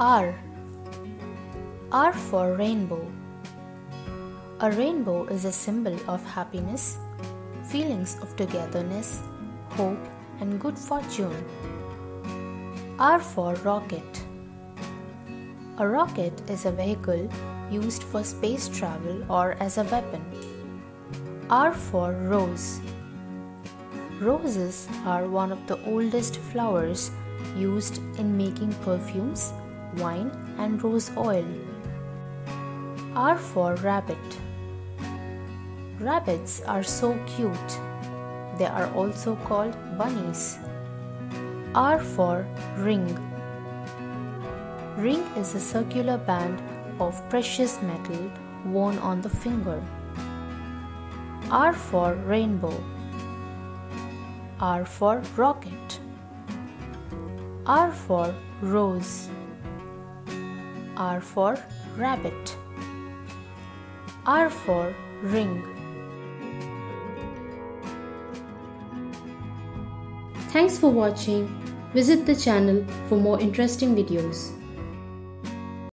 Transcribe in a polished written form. R for rainbow. A rainbow is a symbol of happiness, feelings of togetherness, hope, and good fortune. R for rocket. A rocket is a vehicle used for space travel or as a weapon. R for rose. Roses are one of the oldest flowers used in making perfumes, wine, and rose oil. R for rabbit. Rabbits are so cute. They are also called bunnies. R for ring. Ring is a circular band of precious metal worn on the finger. R for rainbow. R for rocket. R for rose. R for rabbit. R for ring. Thanks for watching. Visit the channel for more interesting videos.